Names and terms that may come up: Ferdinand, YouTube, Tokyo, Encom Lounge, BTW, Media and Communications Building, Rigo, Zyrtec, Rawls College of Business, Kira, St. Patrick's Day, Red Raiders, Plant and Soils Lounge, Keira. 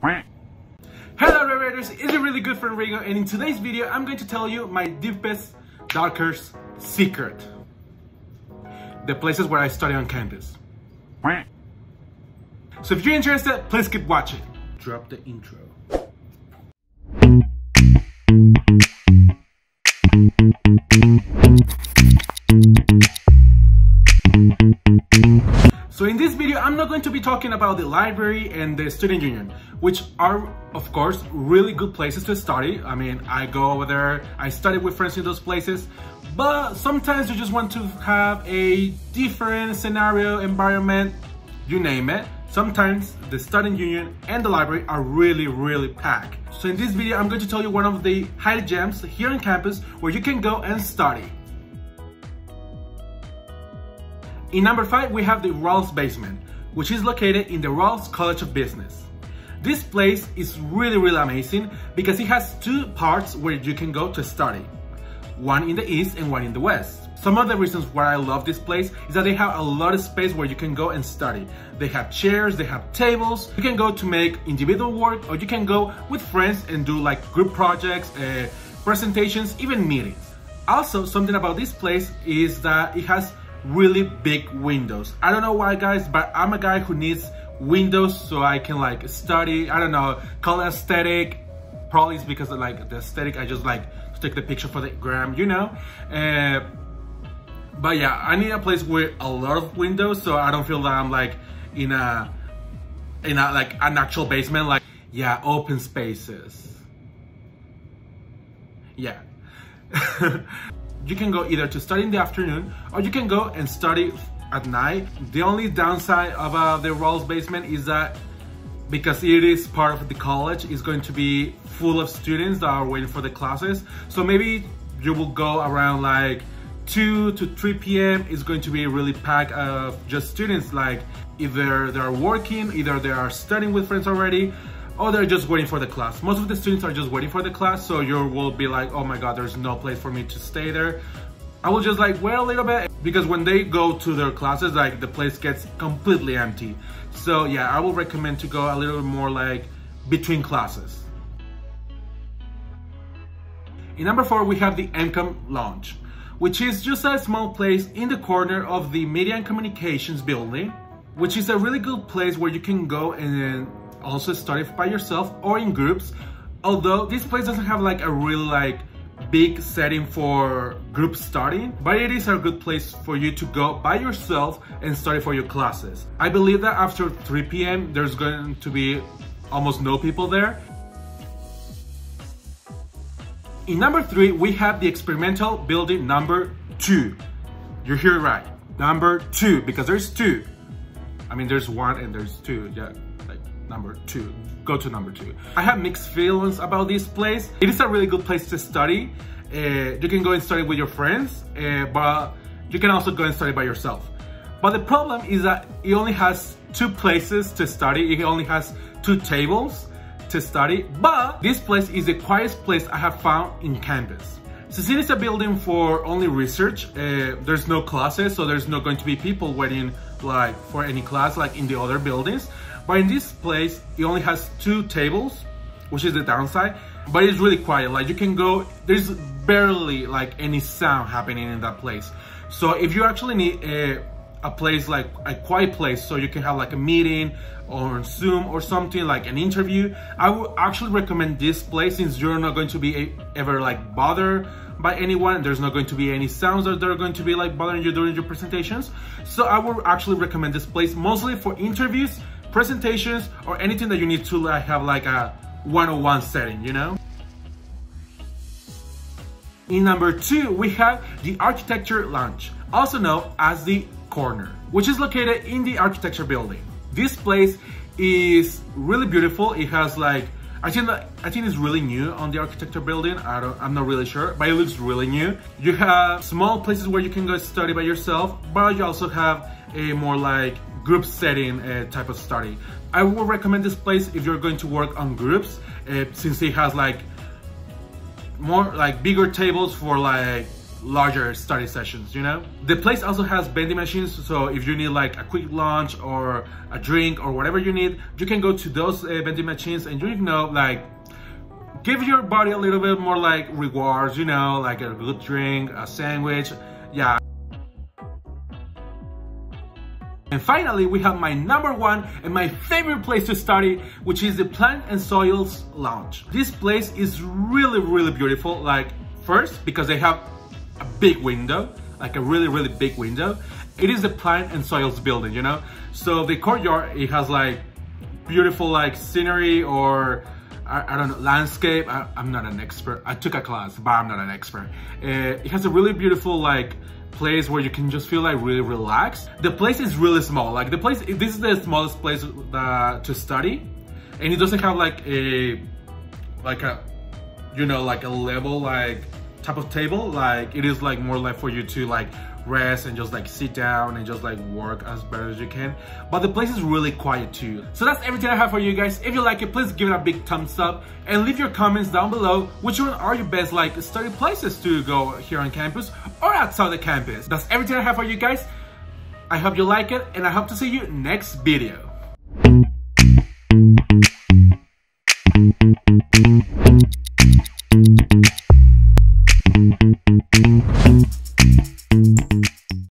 Hello Red Raiders, it's your really good friend Rigo, and in today's video I'm going to tell you my deepest, darkest secret. The places where I study on campus. So if you're interested, please keep watching. Drop the intro. So in this video, I'm not going to be talking about the library and the student union, which are, of course, really good places to study. I mean, I go over there, I study with friends in those places, but sometimes you just want to have a different scenario, environment, you name it. Sometimes the student union and the library are really, really packed. So in this video, I'm going to tell you one of the hidden gems here on campus where you can go and study. In number 5, we have the Rawls basement, which is located in the Rawls College of Business. This place is really, really amazing because it has two parts where you can go to study. One in the east and one in the west. Some of the reasons why I love this place is that they have a lot of space where you can go and study. They have chairs, they have tables. You can go to make individual work, or you can go with friends and do like group projects, presentations, even meetings. Also, something about this place is that it has really big windows. I don't know why, guys, but I'm a guy who needs windows so I can like study. I don't know, color aesthetic. Probably it's because of like the aesthetic. I just like to take the picture for the gram, you know. But yeah, I need a place with a lot of windows so I don't feel that I'm like in a like an actual basement. Like, yeah, open spaces. Yeah. You can go either to study in the afternoon or you can go and study at night. The only downside of the Rawls basement is that because it is part of the college, it's going to be full of students that are waiting for the classes. So maybe you will go around like 2 to 3 p.m. It's going to be really packed of just students. Like either they are working, either they are studying with friends already, or they're just waiting for the class. Most of the students are just waiting for the class, so you will be like, oh my god, there's no place for me to stay there. I will just like wait a little bit, because when they go to their classes, like the place gets completely empty. So yeah, I will recommend to go a little more like between classes. In number 4, we have the Encom Lounge, which is just a small place in the corner of the Media and Communications Building, which is a really good place where you can go and also study by yourself or in groups, although this place doesn't have like a real like big setting for group studying, but it is a good place for you to go by yourself and study for your classes. I believe that after 3 p.m. there's going to be almost no people there. In number 3, we have the experimental building number 2. You hear it right, number 2, because there's 2. I mean, there's 1 and there's 2, yeah. Number 2, go to number 2. I have mixed feelings about this place. It is a really good place to study. You can go and study with your friends, but you can also go and study by yourself. But the problem is that it only has 2 places to study. It only has 2 tables to study, but this place is the quietest place I have found in campus. Since it is a building for only research, there's no classes, so there's not going to be people waiting like for any class like in the other buildings. But in this place, it only has 2 tables, which is the downside, but it's really quiet. Like you can go, there's barely like any sound happening in that place. So if you actually need a place, like a quiet place, so you can have like a meeting or Zoom or something, like an interview, I would actually recommend this place, since you're not going to be ever like bothered by anyone. There's not going to be any sounds that they're going to be like bothering you during your presentations. So I would actually recommend this place mostly for interviews, presentations, or anything that you need to like have like a one-on-one setting, you know. In number 2, we have the Architecture Lounge, also known as the Corner, which is located in the Architecture Building. This place is really beautiful. It has like, I think it's really new on the Architecture Building. I'm not really sure, but it looks really new. You have small places where you can go study by yourself, but you also have a more like group setting type of study. I would recommend this place if you're going to work on groups, since it has like more like bigger tables for like larger study sessions, you know? The place also has vending machines, so if you need like a quick lunch or a drink or whatever you need, you can go to those vending machines and you know, like, give your body a little bit more like rewards, you know, like a good drink, a sandwich, yeah. And finally, we have my number one and my favorite place to study, which is the Plant and Soils Lounge. This place is really, really beautiful. Like, first, because they have a big window, like a really, really big window. It is the Plant and Soils building, you know? So the courtyard, it has like beautiful like scenery or I don't know, landscape. I'm not an expert. I took a class, but I'm not an expert. It has a really beautiful like place where you can just feel like really relaxed. The place is really small. Like the place, this is the smallest place to study, and it doesn't have like a, you know, like a level like type of table. Like it is like more like for you to like rest and just like sit down and just like work as better as you can, but the place is really quiet too. So that's everything I have for you guys. If you like it, please give it a big thumbs up and leave your comments down below which one are your best like study places to go here on campus or outside the campus. That's everything I have for you guys. I hope you like it, and I hope to see you next video.